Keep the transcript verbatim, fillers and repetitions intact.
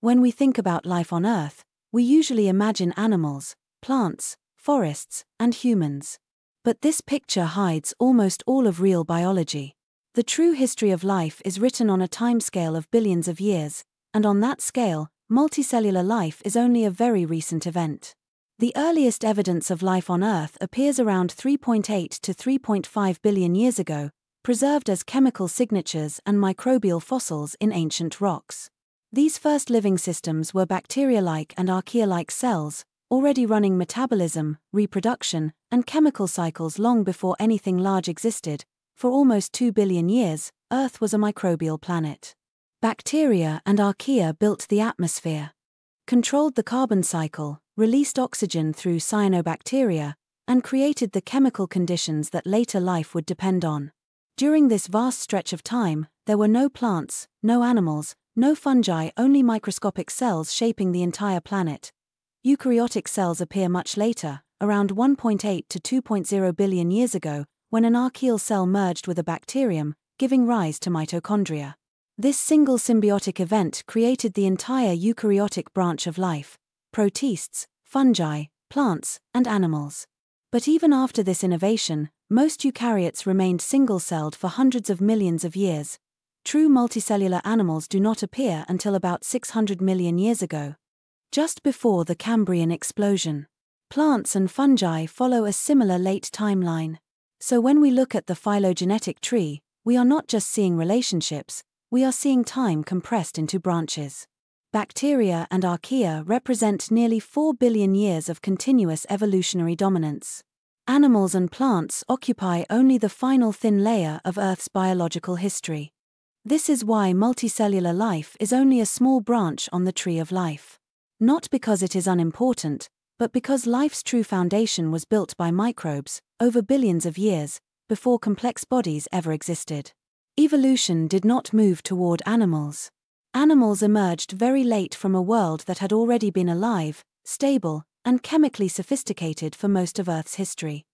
When we think about life on Earth, we usually imagine animals, plants, forests, and humans. But this picture hides almost all of real biology. The true history of life is written on a timescale of billions of years, and on that scale, multicellular life is only a very recent event. The earliest evidence of life on Earth appears around three point eight to three point five billion years ago, preserved as chemical signatures and microbial fossils in ancient rocks. These first living systems were bacteria-like and archaea-like cells, already running metabolism, reproduction, and chemical cycles long before anything large existed. For almost two billion years, Earth was a microbial planet. Bacteria and archaea built the atmosphere, controlled the carbon cycle, released oxygen through cyanobacteria, and created the chemical conditions that later life would depend on. During this vast stretch of time, there were no plants, no animals, no fungi, only microscopic cells shaping the entire planet. Eukaryotic cells appear much later, around one point eight to two point zero billion years ago, when an archaeal cell merged with a bacterium, giving rise to mitochondria. This single symbiotic event created the entire eukaryotic branch of life: protists, fungi, plants, and animals. But even after this innovation, most eukaryotes remained single-celled for hundreds of millions of years. True multicellular animals do not appear until about six hundred million years ago, just before the Cambrian Explosion. Plants and fungi follow a similar late timeline. So when we look at the phylogenetic tree, we are not just seeing relationships, we are seeing time compressed into branches. Bacteria and archaea represent nearly four billion years of continuous evolutionary dominance. Animals and plants occupy only the final thin layer of Earth's biological history. This is why multicellular life is only a small branch on the tree of life. Not because it is unimportant, but because life's true foundation was built by microbes, over billions of years, before complex bodies ever existed. Evolution did not move toward animals. Animals emerged very late from a world that had already been alive, stable, and chemically sophisticated for most of Earth's history.